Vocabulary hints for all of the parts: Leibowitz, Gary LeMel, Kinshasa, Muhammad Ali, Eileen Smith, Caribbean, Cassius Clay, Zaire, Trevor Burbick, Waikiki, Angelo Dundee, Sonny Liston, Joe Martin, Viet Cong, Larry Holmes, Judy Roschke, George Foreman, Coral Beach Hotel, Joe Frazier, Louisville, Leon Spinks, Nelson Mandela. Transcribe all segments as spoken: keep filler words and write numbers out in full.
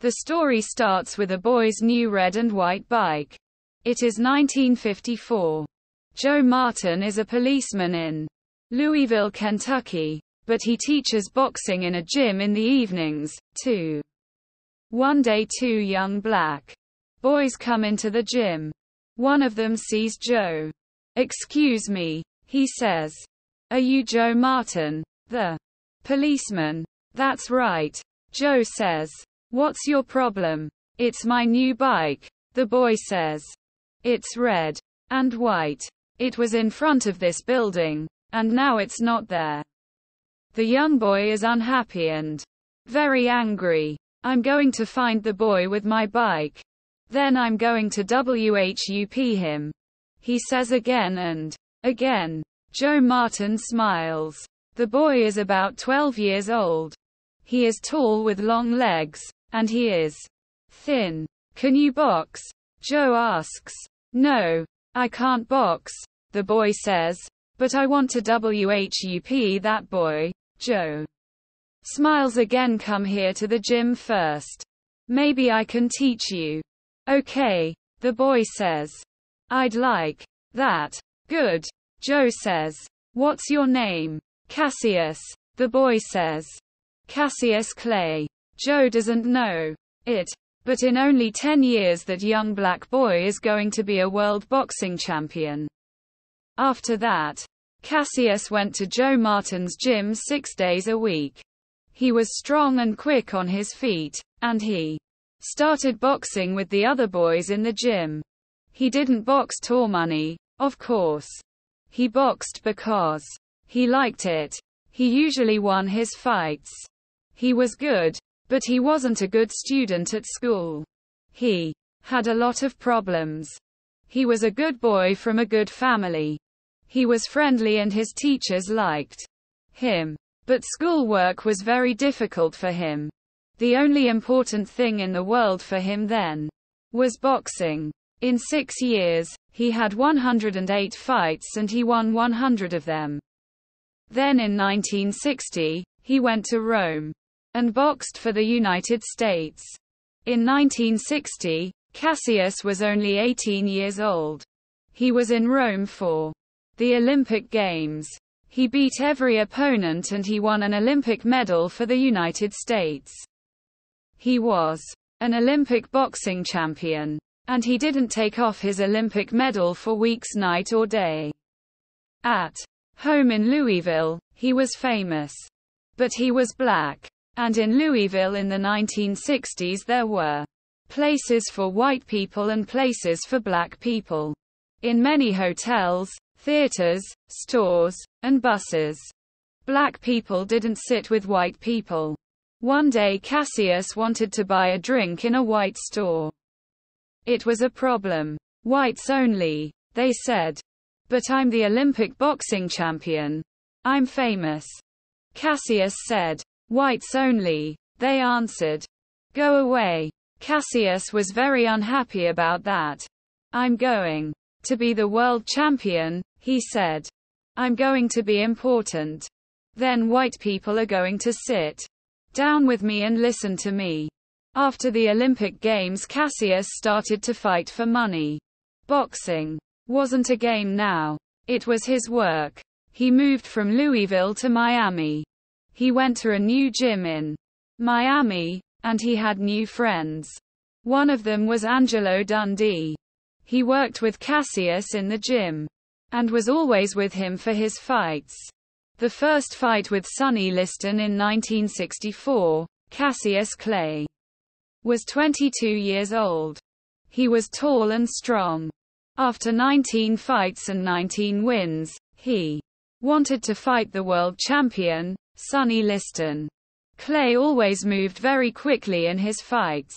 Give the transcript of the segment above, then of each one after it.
The story starts with a boy's new red and white bike. It is nineteen fifty-four. Joe Martin is a policeman in Louisville, Kentucky, but he teaches boxing in a gym in the evenings, too. One day two young black boys come into the gym. One of them sees Joe. "Excuse me," he says. "Are you Joe Martin, the policeman?" "That's right," Joe says. "What's your problem?" "It's my new bike," the boy says. "It's red and white. It was in front of this building, and now it's not there." The young boy is unhappy and very angry. "I'm going to find the boy with my bike. Then I'm going to whup him," he says again and again. Joe Martin smiles. The boy is about twelve years old. He is tall with long legs, and he is thin. "Can you box?" Joe asks. "No, I can't box," the boy says, "but I want to whup that boy." Joe smiles again. "Come here to the gym first. Maybe I can teach you." "Okay," the boy says. "I'd like that." "Good," Joe says. "What's your name?" "Cassius," the boy says. "Cassius Clay." Joe doesn't know it, but in only ten years that young black boy is going to be a world boxing champion. After that, Cassius went to Joe Martin's gym six days a week. He was strong and quick on his feet, and he started boxing with the other boys in the gym. He didn't box for money, of course. He boxed because he liked it. He usually won his fights. He was good, but he wasn't a good student at school. He had a lot of problems. He was a good boy from a good family. He was friendly and his teachers liked him. But schoolwork was very difficult for him. The only important thing in the world for him then was boxing. In six years, he had one hundred eight fights and he won one hundred of them. Then in nineteen sixty, he went to Rome and boxed for the United States. In nineteen sixty, Cassius was only eighteen years old. He was in Rome for the Olympic Games. He beat every opponent and he won an Olympic medal for the United States. He was an Olympic boxing champion, and he didn't take off his Olympic medal for weeks, night or day. At home in Louisville, he was famous. But he was black. And in Louisville in the nineteen sixties there were places for white people and places for black people. In many hotels, theaters, stores, and buses, black people didn't sit with white people. One day Cassius wanted to buy a drink in a white store. "It was a problem. Whites only," they said. "But I'm the Olympic boxing champion. I'm famous," Cassius said. "Whites only," they answered. "Go away." Cassius was very unhappy about that. "I'm going to be the world champion," he said. "I'm going to be important. Then white people are going to sit down with me and listen to me." After the Olympic Games, Cassius started to fight for money. Boxing wasn't a game now. It was his work. He moved from Louisville to Miami. He went to a new gym in Miami, and he had new friends. One of them was Angelo Dundee. He worked with Cassius in the gym and was always with him for his fights. The first fight with Sonny Liston in nineteen sixty-four, Cassius Clay was twenty-two years old. He was tall and strong. After nineteen fights and nineteen wins, he wanted to fight the world champion, Sonny Liston. Clay always moved very quickly in his fights.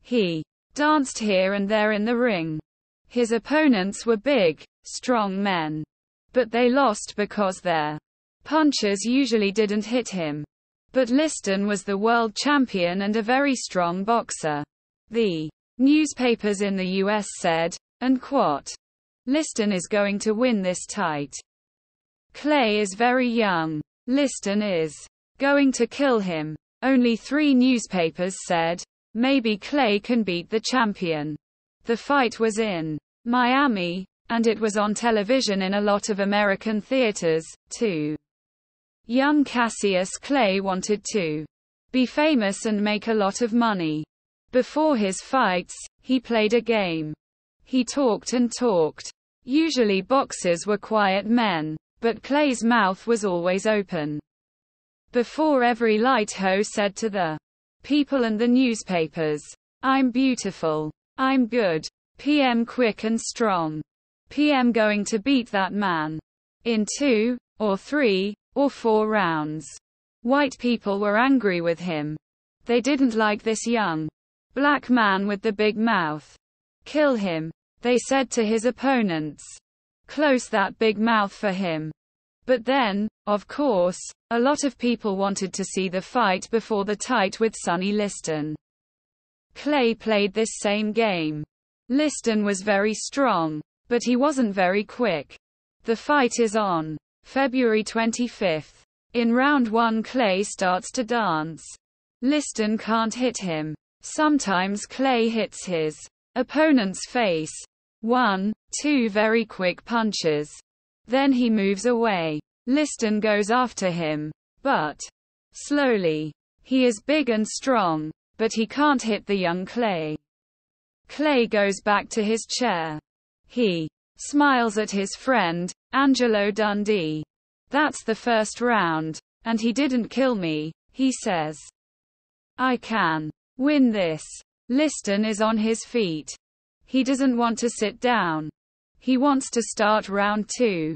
He danced here and there in the ring. His opponents were big, strong men. But they lost because their punches usually didn't hit him. But Liston was the world champion and a very strong boxer. The newspapers in the U S said, and quote, "Liston is going to win this tight. Clay is very young. Liston is going to kill him." Only three newspapers said, Maybe Clay can beat the champion. The fight was in Miami, and it was on television in a lot of American theaters, too. Young Cassius Clay wanted to be famous and make a lot of money. Before his fights, he played a game. He talked and talked. Usually boxers were quiet men, but Clay's mouth was always open. Before every light, he said to the people and the newspapers, "I'm beautiful. I'm good. P M quick and strong. P M going to beat that man in two, or three, or four rounds." White people were angry with him. They didn't like this young black man with the big mouth. "Kill him," they said to his opponents. "Close that big mouth for him." But then, of course, a lot of people wanted to see the fight before the tight with Sonny Liston. Clay played this same game. Liston was very strong, but he wasn't very quick. The fight is on February twenty-fifth. In round one, Clay starts to dance. Liston can't hit him. Sometimes Clay hits his opponent's face. One, two very quick punches. Then he moves away. Liston goes after him, but slowly. He is big and strong, but he can't hit the young Clay. Clay goes back to his chair. He smiles at his friend, Angelo Dundee. "That's the first round, and he didn't kill me," he says. "I can win this." Liston is on his feet. He doesn't want to sit down. He wants to start round two.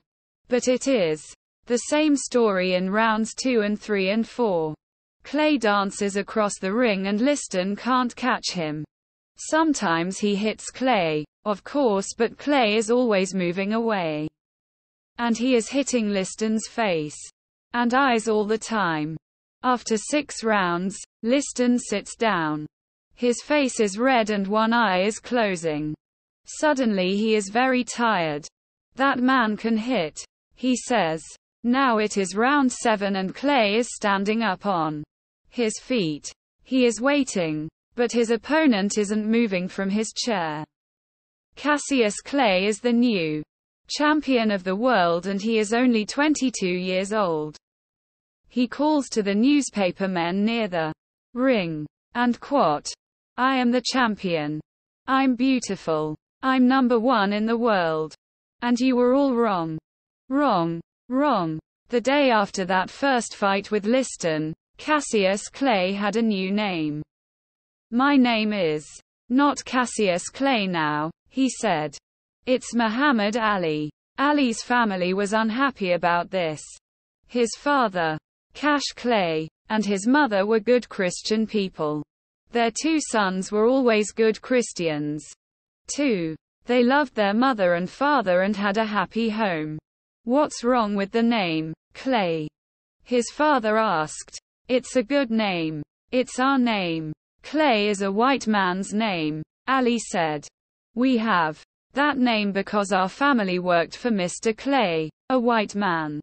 But it is the same story in rounds two and three and four. Clay dances across the ring and Liston can't catch him. Sometimes he hits Clay, of course, but Clay is always moving away. And he is hitting Liston's face and eyes all the time. After six rounds, Liston sits down. His face is red and one eye is closing. Suddenly he is very tired. "That man can hit," he says. Now it is round seven and Clay is standing up on his feet. He is waiting, but his opponent isn't moving from his chair. Cassius Clay is the new champion of the world and he is only twenty-two years old. He calls to the newspaper men near the ring and quote, "I am the champion. I'm beautiful. I'm number one in the world. And you were all wrong. Wrong. Wrong." The day after that first fight with Liston, Cassius Clay had a new name. "My name is not Cassius Clay now," he said. "It's Muhammad Ali." Ali's family was unhappy about this. His father, Cash Clay, and his mother were good Christian people. Their two sons were always good Christians, too. They loved their mother and father and had a happy home. "What's wrong with the name, Clay?" his father asked. "It's a good name. It's our name. Clay is a white man's name," Ali said. "We have that name because our family worked for Mister Clay, a white man.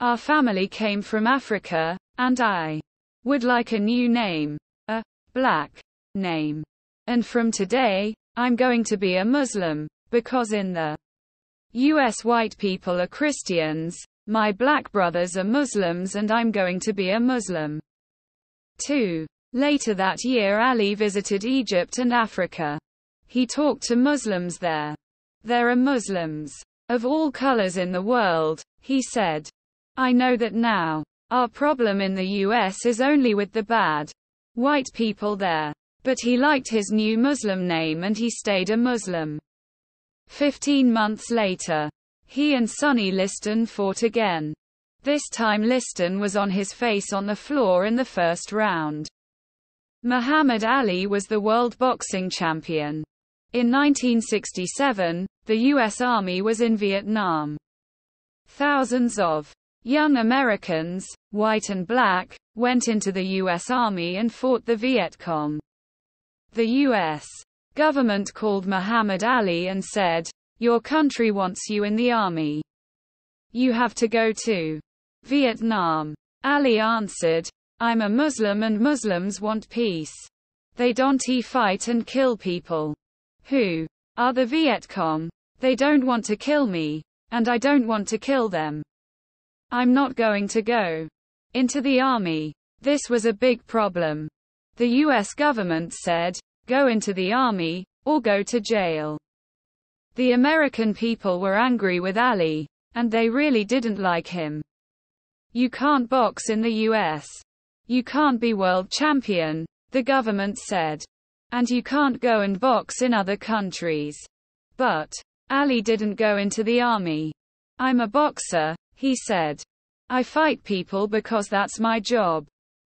Our family came from Africa, and I would like a new name, a black name. And from today, I'm going to be a Muslim, because in the U S white people are Christians, my black brothers are Muslims and I'm going to be a Muslim, too." Later that year, Ali visited Egypt and Africa. He talked to Muslims there. "There are Muslims of all colors in the world," he said. "I know that now. Our problem in the U S is only with the bad white people there." But he liked his new Muslim name and he stayed a Muslim. Fifteen months later, he and Sonny Liston fought again. This time Liston was on his face on the floor in the first round. Muhammad Ali was the world boxing champion. In nineteen sixty-seven, the U S Army was in Vietnam. Thousands of young Americans, white and black, went into the U S Army and fought the Viet Cong. The U S government called Muhammad Ali and said, "Your country wants you in the army. You have to go to Vietnam." Ali answered, "I'm a Muslim and Muslims want peace. They don't fight and kill people. Who are the Viet Cong? They don't want to kill me, and I don't want to kill them. I'm not going to go into the army. This was a big problem. The U S government said, go into the army, or go to jail. The American people were angry with Ali, and they really didn't like him. You can't box in the U S. You can't be world champion, the government said. And you can't go and box in other countries. But Ali didn't go into the army. I'm a boxer, he said. I fight people because that's my job.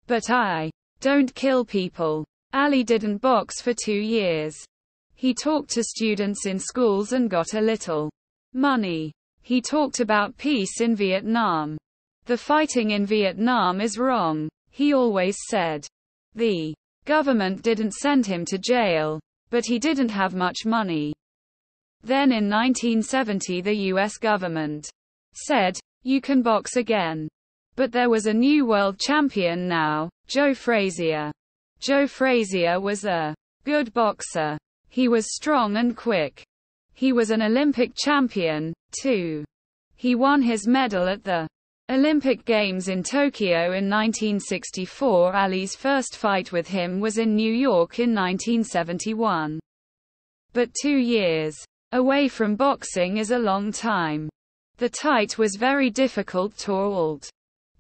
But I don't kill people. Ali didn't box for two years. He talked to students in schools and got a little money. He talked about peace in Vietnam. The fighting in Vietnam is wrong, he always said. The government didn't send him to jail, but he didn't have much money. Then in nineteen seventy the U S government said, you can box again. But there was a new world champion now, Joe Frazier. Joe Frazier was a good boxer. He was strong and quick. He was an Olympic champion, too. He won his medal at the Olympic Games in Tokyo in nineteen sixty-four. Ali's first fight with him was in New York in nineteen seventy-one. But two years away from boxing is a long time. The fight was very difficult to halt.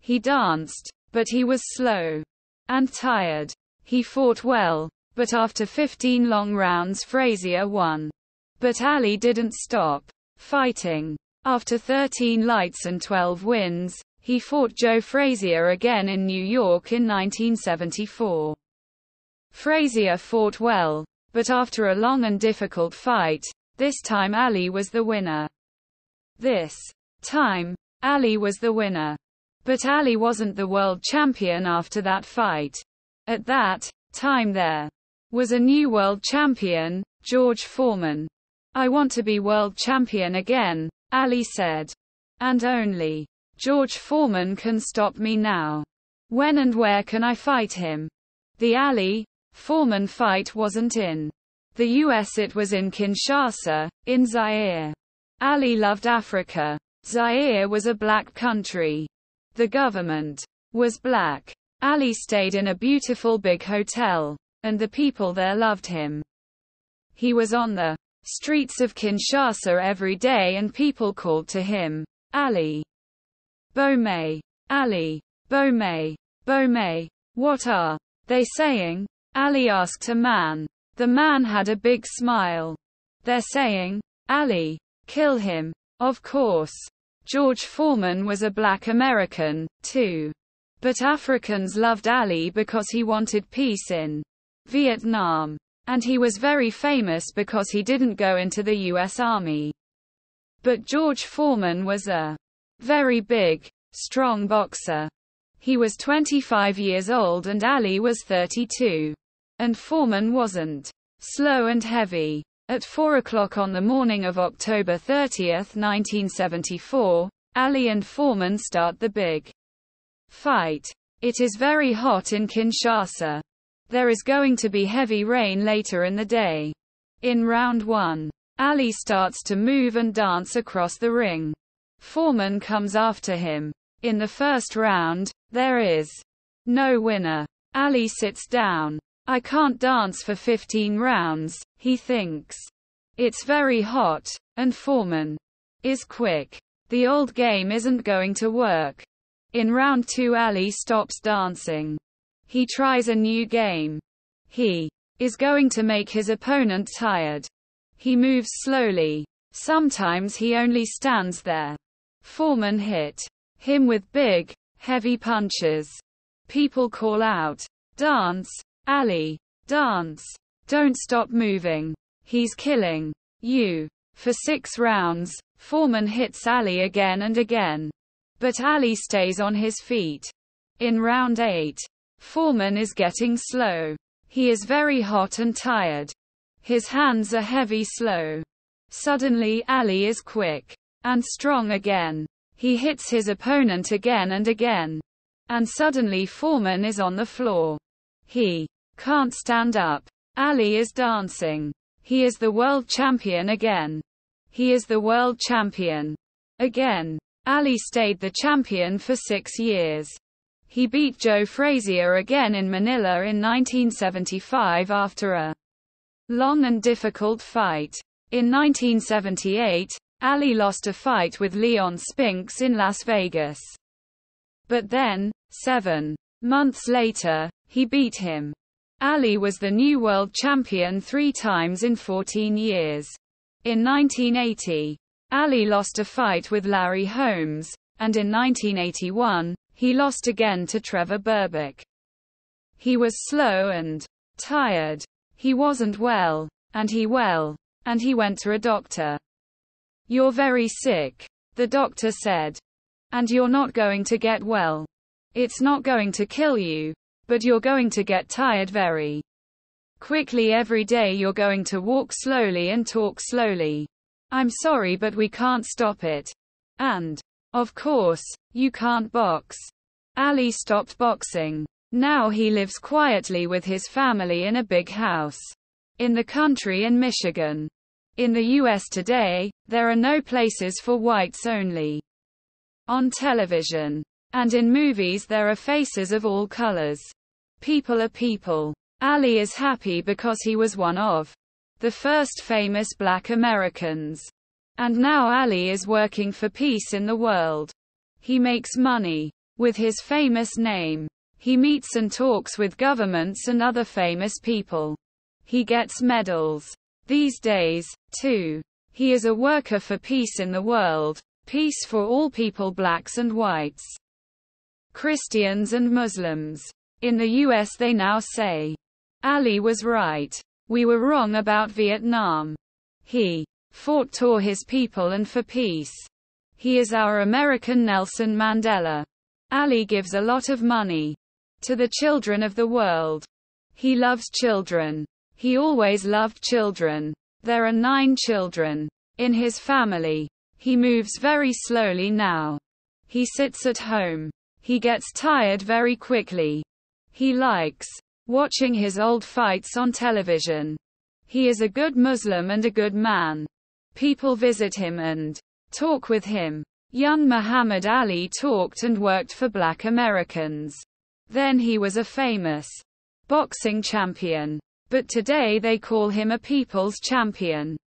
He danced, but he was slow and tired. He fought well, but after fifteen long rounds Frazier won. But Ali didn't stop fighting. After thirteen lights and twelve wins, he fought Joe Frazier again in New York in nineteen seventy-four. Frazier fought well, but after a long and difficult fight, this time Ali was the winner. This time, Ali was the winner. But Ali wasn't the world champion after that fight. At that time there was a new world champion, George Foreman. I want to be world champion again, Ali said. And only George Foreman can stop me now. When and where can I fight him? The Ali Foreman fight wasn't in the U S, it was in Kinshasa, in Zaire. Ali loved Africa. Zaire was a black country. The government was black. Ali stayed in a beautiful big hotel, and the people there loved him. He was on the streets of Kinshasa every day and people called to him, Ali Bomé, Ali Bomé, Bomé. What are they saying? Ali asked a man. The man had a big smile. They're saying, Ali, kill him. Of course. George Foreman was a black American, too. But Africans loved Ali because he wanted peace in Vietnam. And he was very famous because he didn't go into the U S Army. But George Foreman was a very big, strong boxer. He was twenty-five years old and Ali was thirty-two. And Foreman wasn't slow and heavy. At four o'clock on the morning of October thirtieth nineteen seventy-four, Ali and Foreman start the big fight. It is very hot in Kinshasa. There is going to be heavy rain later in the day. In round one, Ali starts to move and dance across the ring. Foreman comes after him. In the first round, there is no winner. Ali sits down. I can't dance for fifteen rounds, he thinks. It's very hot, and Foreman is quick. The old game isn't going to work. In round two, Ali stops dancing. He tries a new game. He is going to make his opponent tired. He moves slowly. Sometimes he only stands there. Foreman hit him with big, heavy punches. People call out, dance, Ali, dance. Don't stop moving. He's killing you. For six rounds, Foreman hits Ali again and again. But Ali stays on his feet. In round eight, Foreman is getting slow. He is very hot and tired. His hands are heavy slow. Suddenly Ali is quick and strong again. He hits his opponent again and again. And suddenly Foreman is on the floor. He Can't stand up. Ali is dancing. He is the world champion again. He is the world champion. Again. Ali stayed the champion for six years. He beat Joe Frazier again in Manila in nineteen seventy-five after a long and difficult fight. In nineteen seventy-eight, Ali lost a fight with Leon Spinks in Las Vegas. But then, seven months later, he beat him. Ali was the new world champion three times in fourteen years. In nineteen eighty, Ali lost a fight with Larry Holmes, and in nineteen eighty-one, he lost again to Trevor Burbick. He was slow and tired. He wasn't well, and he well, and he went to a doctor. "You're very sick," the doctor said. "And you're not going to get well. It's not going to kill you, but you're going to get tired very quickly every day. You're going to walk slowly and talk slowly. I'm sorry, but we can't stop it. And, of course, you can't box." Ali stopped boxing. Now he lives quietly with his family in a big house in the country in Michigan. In the U S today, there are no places for whites only on television. And in movies there are faces of all colors. People are people. Ali is happy because he was one of the first famous black Americans. And now Ali is working for peace in the world. He makes money with his famous name. He meets and talks with governments and other famous people. He gets medals. These days, too, he is a worker for peace in the world, peace for all people, blacks and whites, Christians and Muslims. In the U S they now say, "Ali was right. We were wrong about Vietnam. He fought for his people and for peace. He is our American Nelson Mandela." Ali gives a lot of money to the children of the world. He loves children. He always loved children. There are nine children in his family. He moves very slowly now. He sits at home. He gets tired very quickly. He likes watching his old fights on television. He is a good Muslim and a good man. People visit him and talk with him. Young Muhammad Ali talked and worked for black Americans. Then he was a famous boxing champion. But today they call him a people's champion.